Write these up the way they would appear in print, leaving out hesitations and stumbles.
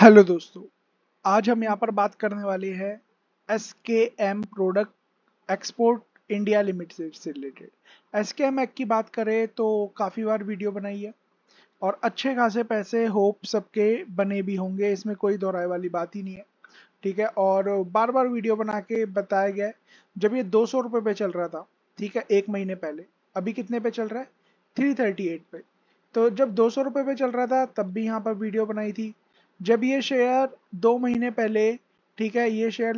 Hello दोस्तों, आज हम यहाँ पर बात करने वाले हैं SKM product export India limited से रिलेटेड। SKM एक्ट की बात करें तो काफ़ी बार वीडियो बनाई है और अच्छे खासे पैसे होप सबके बने भी होंगे, इसमें कोई दोहराए वाली बात ही नहीं है, ठीक है। और बार बार वीडियो बना के बताया गया है। जब ये 200 रुपये पे चल रहा था, ठीक है, एक महीने पहले, अभी कितने पे चल रहा है? 338 पे। तो जब 200 रुपये पे चल रहा था तब भी यहाँ पर वीडियो बनाई थी। जब ये शेयर 2 महीने पहले, ठीक है, ये शेयर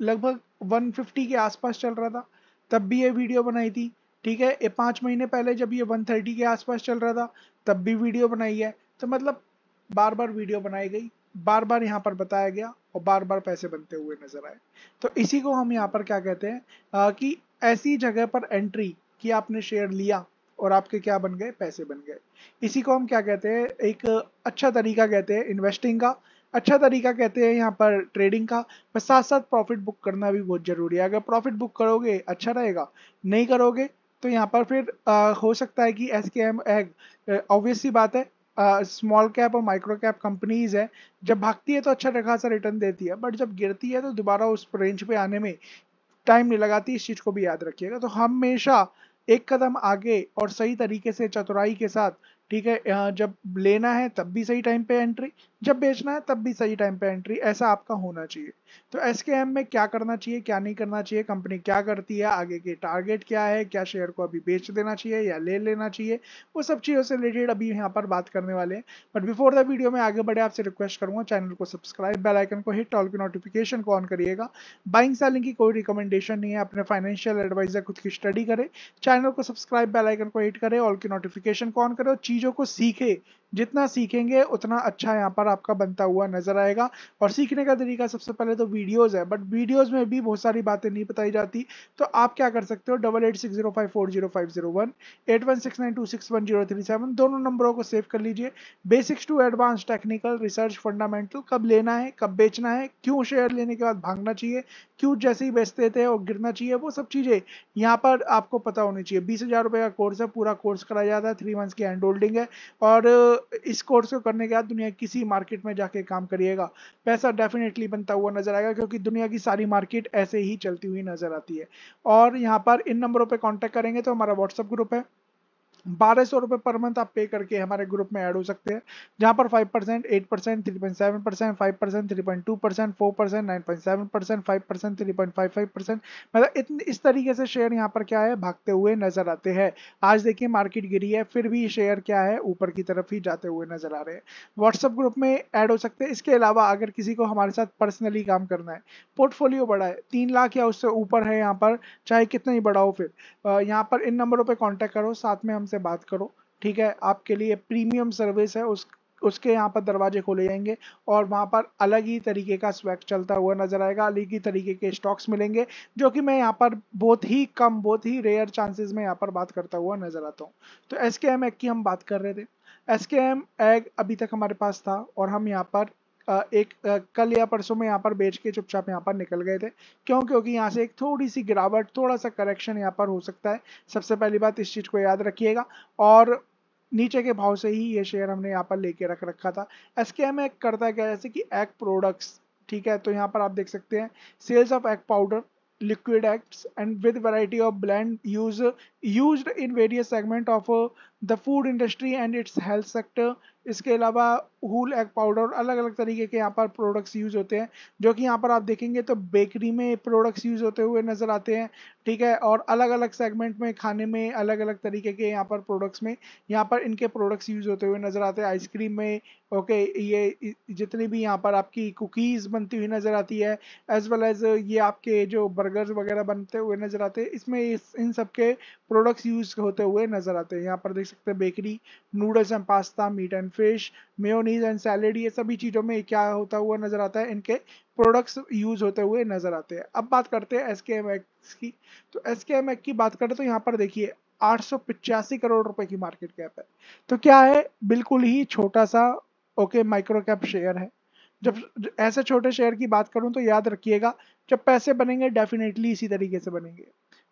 लगभग 150 के आसपास चल रहा था, तब भी ये वीडियो बनाई थी, ठीक है। ये 5 महीने पहले जब ये 130 के आसपास चल रहा था तब भी वीडियो बनाई है। तो मतलब बार बार वीडियो बनाई गई, बार बार यहाँ पर बताया गया और बार बार पैसे बनते हुए नजर आए। तो इसी को हम यहाँ पर क्या कहते हैं कि ऐसी जगह पर एंट्री कि आपने शेयर लिया और आपके क्या बन गए? पैसे बन गए। इसी को हम क्या कहते हैं? एक अच्छा तरीका कहते हैं इन्वेस्टिंग का, अच्छा तरीका कहते हैं यहाँ पर ट्रेडिंग का। पर साथ साथ प्रॉफिट बुक करना भी बहुत जरूरी है। अगर प्रॉफिट बुक करोगे अच्छा रहेगा, नहीं करोगे तो यहाँ पर फिर हो सकता है कि SKM एक्ट, ऑब्वियसली बात है, स्मॉल कैप और माइक्रो कैप कंपनीज है, जब भागती है तो अच्छा खासा रिटर्न देती है, बट जब गिरती है तो दोबारा उस रेंज पे आने में टाइम नहीं लगाती। इस चीज़ को भी याद रखिएगा। तो हमेशा एक कदम आगे और सही तरीके से चतुराई के साथ, ठीक है, जब लेना है तब भी सही टाइम पे एंट्री, जब बेचना है तब भी सही टाइम पे एंट्री, ऐसा आपका होना चाहिए। तो SKM में क्या करना चाहिए, क्या नहीं करना चाहिए, कंपनी क्या करती है, आगे के टारगेट क्या है, क्या शेयर को अभी बेच देना चाहिए या ले लेना चाहिए, वो सब चीज़ों से रिलेटेड अभी यहाँ पर बात करने वाले हैं। बट बिफोर द वीडियो में आगे बढ़े, आपसे रिक्वेस्ट करूँगा चैनल को सब्सक्राइब, बेल आइकन को हिट, ऑल की नोटिफिकेशन को ऑन करिएगा। बाइंग सेलिंग की कोई रिकमेंडेशन नहीं है, अपने फाइनेंशियल एडवाइजर खुद की स्टडी करें, चैनल को सब्सक्राइब, बेल आइकन को हिट करें, ऑल की नोटिफिकेशन को ऑन करें और चीज़ों को सीखें। जितना सीखेंगे उतना अच्छा यहाँ पर आपका बनता हुआ नजर आएगा। और सीखने का तरीका सबसे पहले तो वीडियोस है, बट वीडियोस में भी बहुत सारी बातें नहीं बताई जाती। तो आप क्या कर सकते हो, 8860540501, 8169261037 दोनों नंबरों को सेव कर लीजिए। Basics to advance technical research fundamental, कब लेना है, कब बेचना है, क्यों शेयर लेने के बाद भागना चाहिए, क्यों जैसे ही बेचते थे और गिरना चाहिए, वो सब चीज़ें यहाँ पर आपको पता होनी चाहिए। 20,000 रुपये का कोर्स है, पूरा कोर्स कराया जाता है, 3 मंथ्स की हैंड होल्डिंग है और इस कोर्स को करने के बाद दुनिया किसी मार्केट में जाके काम करिएगा, पैसा डेफिनेटली बनता हुआ नजर आएगा, क्योंकि दुनिया की सारी मार्केट ऐसे ही चलती हुई नजर आती है। और यहाँ पर इन नंबरों पे कांटेक्ट करेंगे तो हमारा व्हाट्सएप ग्रुप है, 1200 रुपये पर मंथ आप पे करके हमारे ग्रुप में ऐड हो सकते हैं, जहाँ पर 5%, 8%, 3.7%, 5%, 3.2%, 4%, 9.7%, 5%, 3.55%, मतलब इस तरीके से शेयर यहाँ पर क्या है, भागते हुए नजर आते हैं। आज देखिए मार्केट गिरी है फिर भी शेयर क्या है, ऊपर की तरफ ही जाते हुए नजर आ रहे हैं। व्हाट्सएप ग्रुप में ऐड हो सकते हैं। इसके अलावा अगर किसी को हमारे साथ पर्सनली काम करना है, पोर्टफोलियो बड़ा है, 3 लाख या उससे ऊपर है, यहाँ पर चाहे कितना ही बड़ा हो, फिर यहाँ पर इन नंबरों पर कॉन्टैक्ट करो, साथ में से बात करो, ठीक है। आपके लिए प्रीमियम सर्विस है, उसके यहाँ पर दरवाजे खोले जाएंगे और वहाँ पर अलग ही तरीके का स्वैग चलता हुआ नजर आएगा, अलग ही तरीके के स्टॉक्स मिलेंगे, जो कि मैं यहाँ पर बहुत ही कम, बहुत ही रेयर चांसेस में यहाँ पर बात करता हुआ नजर आता हूँ। तो SKM एक्ट की हम बात कर रहे थे। SKM एक्ट अभी तक हमारे पास था और हम यहाँ पर कल या परसों में यहाँ पर बेच के चुपचाप यहाँ पर निकल गए थे। क्यों? क्योंकि यहाँ से एक थोड़ी सी गिरावट, थोड़ा सा करेक्शन यहाँ पर हो सकता है। सबसे पहली बात इस चीज़ को याद रखिएगा। और नीचे के भाव से ही ये शेयर हमने यहाँ पर लेके रख रखा था। SKM एक्ट करता है क्या, जैसे कि एक्ट प्रोडक्ट्स, ठीक है, तो यहाँ पर आप देख सकते हैं sales of act powder, liquid acts and with variety of blend used in various segment of the food industry and its health sector। इसके अलावा whole egg powder, अलग अलग तरीके के यहाँ पर प्रोडक्ट्स यूज होते हैं, जो कि यहाँ पर आप देखेंगे तो बेकरी में प्रोडक्ट्स यूज होते हुए नज़र आते हैं, ठीक है। और अलग अलग सेगमेंट में खाने में अलग अलग तरीके के यहाँ पर प्रोडक्ट्स में यहाँ पर इनके प्रोडक्ट्स यूज होते हुए नज़र आते हैं। आइसक्रीम में, ओके, ये जितनी भी यहाँ पर आपकी कुकीज़ बनती हुई नज़र आती है, एज वेल एज ये आपके जो बर्गर्स वगैरह बनते हुए नज़र आते हैं, इसमें इन सब के प्रोडक्ट्स यूज होते हुए नज़र आते हैं। यहाँ पर देख सकते हैं bakery, noodles and pasta, meat and fish, mayonnaise and salad, ये सभी चीज़ों में क्या होता हुआ नज़र आता है, इनके प्रोडक्ट्स यूज होते हुए नज़र आते हैं। अब बात करते हैं SKM एक्ट की। तो SKM एक्ट की बात करें तो यहाँ पर देखिए 885 करोड़ रुपए की मार्केट कैप है। तो क्या है, बिल्कुल ही छोटा सा, ओके, माइक्रो कैप शेयर है। जब ऐसे छोटे शेयर की बात करूं तो याद रखिएगा, जब पैसे बनेंगे डेफिनेटली इसी तरीके से बनेंगे।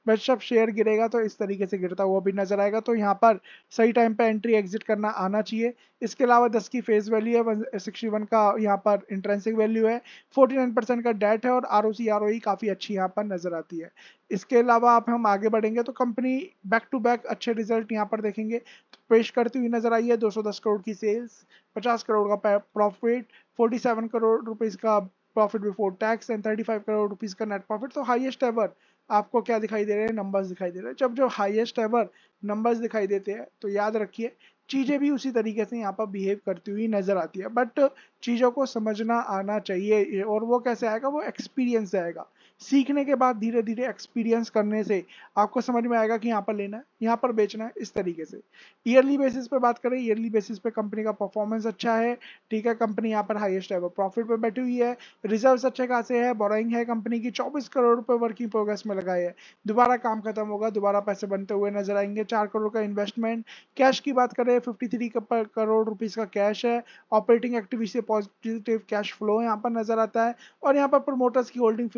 बट जब शेयर गिरेगा तो इस तरीके से गिरता हुआ भी नजर आएगा। तो यहाँ पर सही टाइम पे एंट्री एग्जिट करना आना चाहिए। इसके अलावा 10 की फेस वैल्यू है, 61 का यहाँ पर इंट्रेंसिक वैल्यू है, 49% का डेट है और आरओसी आरओई काफ़ी अच्छी यहाँ पर नजर आती है। इसके अलावा आप हम आगे बढ़ेंगे तो कंपनी बैक टू बैक अच्छे रिजल्ट यहाँ पर देखेंगे तो पेश करती हुई नजर आई है। 210 करोड़ की सेल्स, 50 करोड़ का प्रॉफिट, 47 करोड़ रुपीज़ का profit before tax and 35 crore rupees का नेट प्रॉफिट। तो हाईएस्ट एवर आपको क्या दिखाई दे रहे हैं, नंबर्स दिखाई दे रहे हैं। जब जब हाईएस्ट एवर नंबर्स दिखाई देते हैं तो याद रखिए चीज़ें भी उसी तरीके से यहाँ पर बिहेव करती हुई नज़र आती है। बट चीज़ों को समझना आना चाहिए और वो कैसे आएगा, वो एक्सपीरियंस से आएगा। सीखने के बाद धीरे धीरे एक्सपीरियंस करने से आपको समझ में आएगा कि यहाँ पर लेना है, यहाँ पर बेचना है, इस तरीके से। ईयरली बेसिस पे बात करें, ईयरली बेसिस पे कंपनी का परफॉर्मेंस अच्छा है, ठीक है। कंपनी यहाँ पर हाईएस्ट एवर प्रॉफिट पे बैठी हुई है, रिजर्व्स अच्छे खासे है, बोराइंग है कंपनी की 24 करोड़ रुपये वर्किंग प्रोग्रेस में लगाए है। दोबारा काम खत्म होगा, दोबारा पैसे बनते हुए नजर आएंगे। 4 करोड़ का इन्वेस्टमेंट। कैश की बात करें 53 करोड़ रुपीज़ का कैश है। ऑपरेटिंग एक्टिविटी से पॉजिटिव कैश फ्लो यहाँ पर नजर आता है और यहाँ पर प्रोमोटर्स की होल्डिंग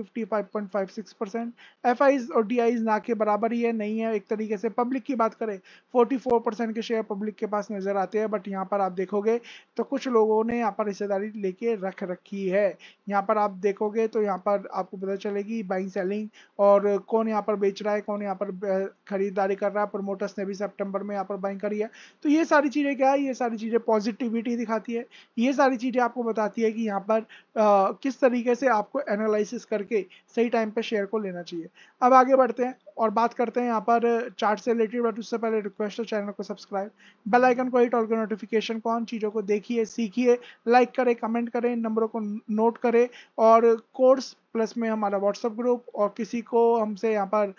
55.56%, एफआईज और डीआईज ना के बराबर ही है, नहीं है एक तरीके से। पब्लिक की बात करें 44% के शेयर पब्लिक के पास नजर आते हैं, बट यहाँ पर आप देखोगे तो कुछ लोगों ने यहाँ पर हिस्सेदारी लेके रख रखी है। यहाँ पर आप देखोगे तो यहाँ पर आपको पता चलेगी बाइंग सेलिंग और कौन यहाँ पर बेच रहा है, कौन यहाँ पर खरीदारी कर रहा है। प्रोमोटर्स ने भी सेप्टेम्बर में यहाँ पर बाइंग करी है। तो ये सारी चीज़ें क्या है, ये सारी चीज़ें पॉजिटिविटी दिखाती है, ये सारी चीज़ें आपको बताती है कि यहाँ पर किस तरीके से आपको एनालिसिस करके सही टाइम पे शेयर को लेना चाहिए। अब आगे बढ़ते हैं और बात करते हैं यहाँ पर चार्ट से रिलेटेड। बट उससे पहले रिक्वेस्ट है चैनल को सब्सक्राइब, बेल आइकन को हिट और नोटिफिकेशन को ऑन। चीज़ों को देखिए, सीखिए, लाइक करें, कमेंट करें, नंबरों को नोट करें और कोर्स प्लस में हमारा व्हाट्सएप ग्रुप और किसी को हमसे यहाँ पर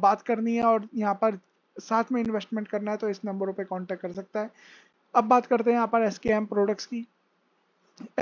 बात करनी है और यहाँ पर साथ में इन्वेस्टमेंट करना है तो इस नंबरों पर कॉन्टैक्ट कर सकता है। अब बात करते हैं यहाँ पर एसकेएम प्रोडक्ट्स की।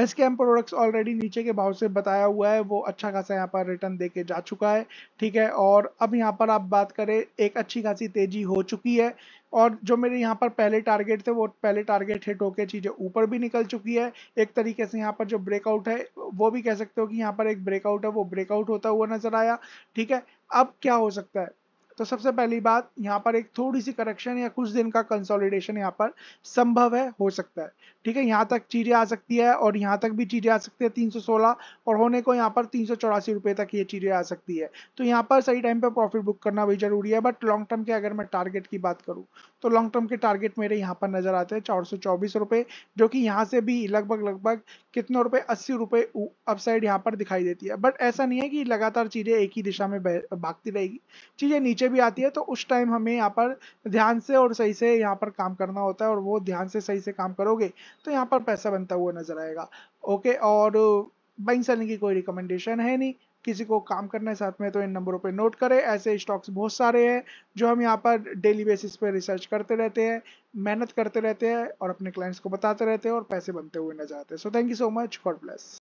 SKM प्रोडक्ट्स ऑलरेडी नीचे के भाव से बताया हुआ है, वो अच्छा खासा यहाँ पर रिटर्न देके जा चुका है, ठीक है। और अब यहाँ पर आप बात करें एक अच्छी खासी तेजी हो चुकी है और जो मेरे यहाँ पर पहले टारगेट थे वो पहले टारगेट हिट होकर चीज़ें ऊपर भी निकल चुकी है। एक तरीके से यहाँ पर जो ब्रेकआउट है वो भी कह सकते हो कि यहाँ पर एक ब्रेकआउट है, वो ब्रेकआउट होता हुआ नजर आया, ठीक है। अब क्या हो सकता है, तो सबसे पहली बात यहाँ पर एक थोड़ी सी करेक्शन या कुछ दिन का कंसोलिडेशन यहाँ पर संभव है, हो सकता है, ठीक है। यहाँ तक चीज़ें आ सकती है और यहाँ तक भी चीज़ें आ सकती है 316 और होने को यहाँ पर 384 रुपये तक ये चीज़ें आ सकती है। तो यहाँ पर सही टाइम पे प्रॉफिट बुक करना भी जरूरी है। बट लॉन्ग टर्म के अगर मैं टारगेट की बात करूँ तो लॉन्ग टर्म के टारगेट मेरे यहाँ पर नज़र आते हैं 424 रुपये, जो कि यहाँ से भी लगभग कितने रुपये, 80 रुपये अपसाइड यहाँ पर दिखाई देती है। बट ऐसा नहीं है कि लगातार चीज़ें एक ही दिशा में भागती रहेगी, चीज़ें नीचे भी आती है। तो उस टाइम हमें यहाँ पर ध्यान से और सही से यहाँ पर काम करना होता है और वो ध्यान से सही से काम करोगे तो यहाँ पर पैसा बनता हुआ नजर आएगा, ओके। और बाइंग सेलिंग की कोई रिकमेंडेशन है नहीं, किसी को काम करना है साथ में तो इन नंबरों पे नोट करें। ऐसे स्टॉक्स बहुत सारे हैं जो हम यहाँ पर डेली बेसिस पे रिसर्च करते रहते हैं, मेहनत करते रहते हैं और अपने क्लाइंट्स को बताते रहते हैं और पैसे बनते हुए नजर आते हैं। So thank you so much, God bless.